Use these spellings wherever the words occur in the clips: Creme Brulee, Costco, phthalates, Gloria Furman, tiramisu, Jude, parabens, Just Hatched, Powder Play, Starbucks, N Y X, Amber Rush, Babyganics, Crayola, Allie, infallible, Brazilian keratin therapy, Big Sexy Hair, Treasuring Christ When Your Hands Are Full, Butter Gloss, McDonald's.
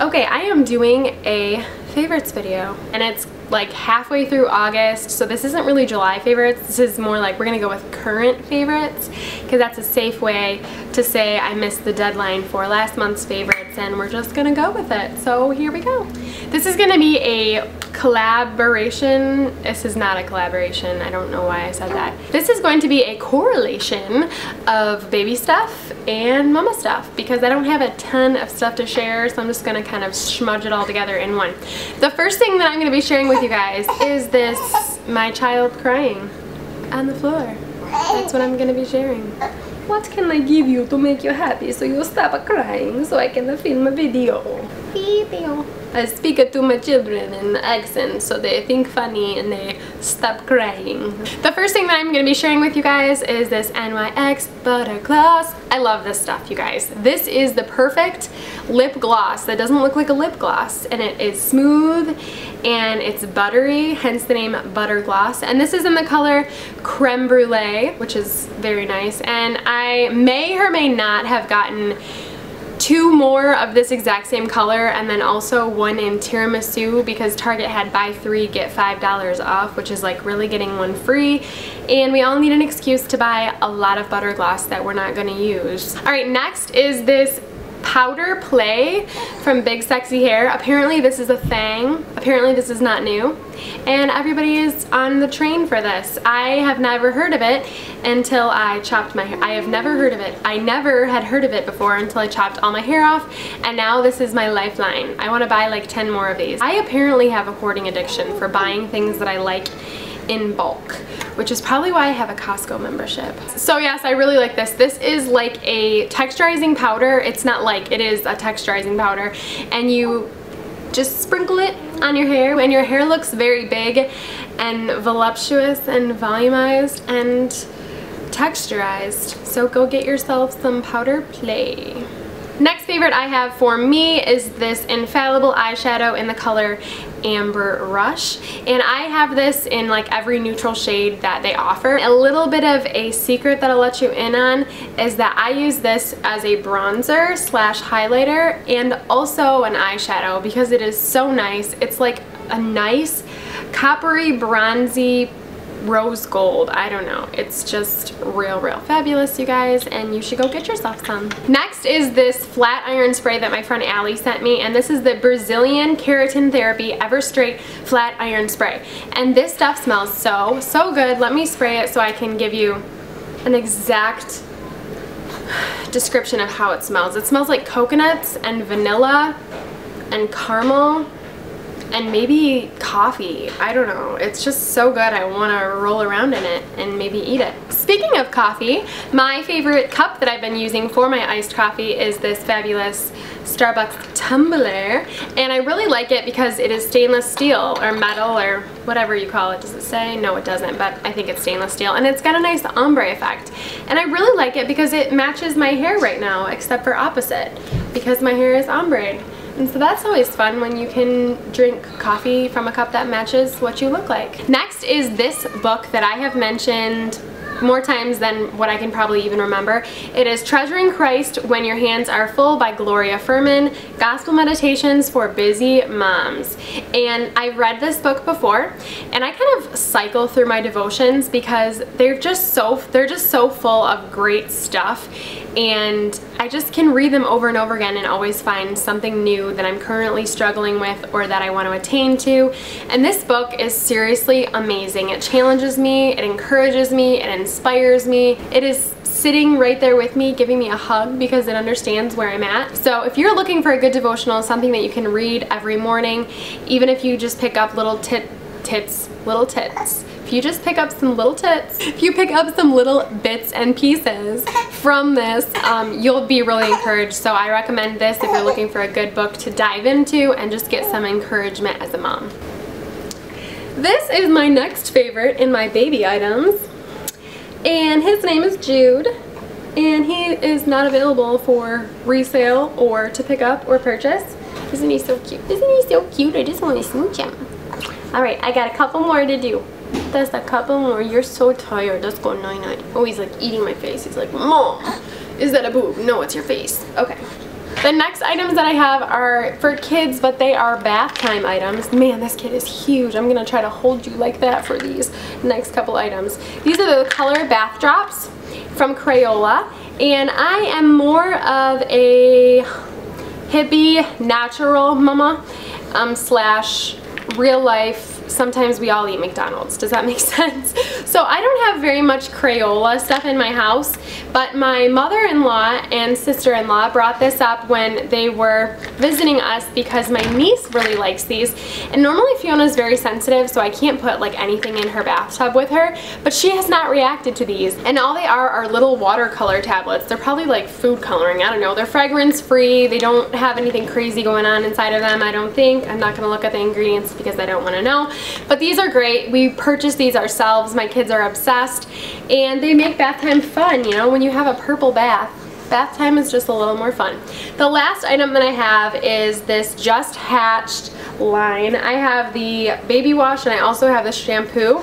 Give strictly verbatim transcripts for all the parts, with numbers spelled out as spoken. Okay, I am doing a favorites video, and it's like halfway through August, so this isn't really July favorites. This is more like we're gonna go with current favorites, because that's a safe way to say I missed the deadline for last month's favorites, and we're just gonna go with it. So here we go. This is gonna be a collaboration. This is not a collaboration. I don't know why I said that. This is going to be a correlation of baby stuff and mama stuff, because I don't have a ton of stuff to share, so I'm just gonna kind of smudge it all together in one. The first thing that I'm gonna be sharing with you guys is this, my child crying on the floor. That's what I'm gonna be sharing. What can I give you to make you happy so you stop crying so I can film a video? Video. I speak to my children in accent so they think funny and they stop crying. The first thing that I'm going to be sharing with you guys is this N Y X Butter Gloss. I love this stuff, you guys. This is the perfect lip gloss that doesn't look like a lip gloss, and it is smooth and it's buttery, hence the name Butter Gloss. And this is in the color Creme Brulee, which is very nice. And I may or may not have gotten two more of this exact same color, and then also one in tiramisu, because Target had buy three get five dollars off, which is like really getting one free, and we all need an excuse to buy a lot of butter gloss that we're not going to use. All right, next is this Powder Play from Big Sexy Hair. Apparently this is a thing. Apparently this is not new, and everybody is on the train for this. I have never heard of it until I chopped my hair. I have never heard of it. I never had heard of it before until I chopped all my hair off, and now this is my lifeline. I want to buy like ten more of these. I apparently have a hoarding addiction for buying things that I like in bulk, which is probably why I have a Costco membership. So yes, I really like this. This is like a texturizing powder. It's not like, it is a texturizing powder, and you just sprinkle it on your hair, and your hair looks very big and voluptuous and volumized and texturized. So go get yourself some Powder Play. Next favorite I have for me is this Infallible eyeshadow in the color Amber Rush, and I have this in like every neutral shade that they offer. A little bit of a secret that I'll let you in on is that I use this as a bronzer slash highlighter and also an eyeshadow, because it is so nice. It's like a nice coppery bronzy rose gold. I don't know, it's just real real fabulous, you guys, and you should go get yourself some. Next is this flat iron spray that my friend Allie sent me, and this is the Brazilian Keratin Therapy Ever Straight Flat Iron Spray, and this stuff smells so so good. Let me spray it so I can give you an exact description of how it smells. It smells like coconuts and vanilla and caramel and maybe coffee. I don't know, it's just so good. I want to roll around in it and maybe eat it. Speaking of coffee, my favorite cup that I've been using for my iced coffee is this fabulous Starbucks tumbler, and I really like it because it is stainless steel or metal or whatever you call it. Does it say? No, it doesn't, but I think it's stainless steel, and it's got a nice ombre effect, and I really like it because it matches my hair right now, except for opposite, because my hair is ombre. And so that's always fun when you can drink coffee from a cup that matches what you look like. Next is this book that I have mentioned more times than what I can probably even remember. It is Treasuring Christ When Your Hands Are Full by Gloria Furman, Gospel Meditations for Busy Moms. And I've read this book before, and I kind of cycle through my devotions because they're just so they're just so full of great stuff, and I just can read them over and over again and always find something new that I'm currently struggling with or that I want to attain to. And this book is seriously amazing. It challenges me, it encourages me, it inspires me. It is sitting right there with me, giving me a hug, because it understands where I'm at. So if you're looking for a good devotional, something that you can read every morning, even if you just pick up little tit tits, little tits. If you just pick up some little tits, if you pick up some little bits and pieces from this, um, you'll be really encouraged. So I recommend this if you're looking for a good book to dive into and just get some encouragement as a mom. This is my next favorite in my baby items, and his name is Jude, and he is not available for resale or to pick up or purchase. Isn't he so cute? Isn't he so cute? I just want to smooch him. Alright, I got a couple more to do. That's a couple more. You're so tired. Let's go night-night. Oh, he's like eating my face. He's like, Mom, is that a boob? No, it's your face. Okay. The next items that I have are for kids, but they are bath time items. Man, this kid is huge. I'm gonna try to hold you like that for these next couple items. These are the color bath drops from Crayola, and I am more of a hippie, natural mama, um, slash real life. Sometimes we all eat McDonald's. Does that make sense? So I don't have very much Crayola stuff in my house, but my mother-in-law and sister-in-law brought this up when they were visiting us because my niece really likes these. And normally Fiona's very sensitive, so I can't put like anything in her bathtub with her, but she has not reacted to these. And all they are are little watercolor tablets. They're probably like food coloring. I don't know. They're fragrance free. They don't have anything crazy going on inside of them, I don't think. I'm not going to look at the ingredients because I don't want to know. But these are great. We purchased these ourselves. My kids are obsessed, and they make bath time fun. You know, when you have a purple bath, bath time is just a little more fun. The last item that I have is this Just Hatched line. I have the baby wash, and I also have the shampoo.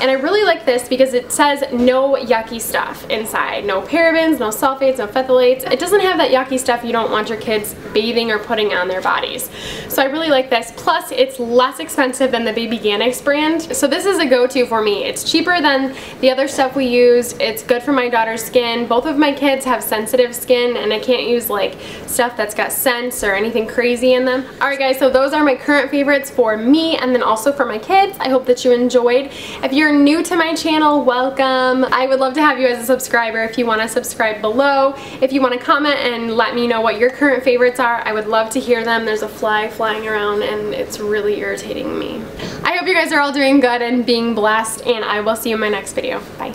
And I really like this because it says no yucky stuff inside. No parabens, no sulfates, no phthalates. It doesn't have that yucky stuff you don't want your kids bathing or putting on their bodies. So I really like this. Plus, it's less expensive than the Babyganics brand. So this is a go-to for me. It's cheaper than the other stuff we used. It's good for my daughter's skin. Both of my kids have sensitive skin, and I can't use like stuff that's got scents or anything crazy in them. Alright guys, so those are my current favorites for me and then also for my kids. I hope that you enjoyed. If you're new to my channel, welcome. I would love to have you as a subscriber. If you want to subscribe below, if you want to comment and let me know what your current favorites are, I would love to hear them. There's a fly flying around and it's really irritating me. I hope you guys are all doing good and being blessed, and I will see you in my next video. Bye.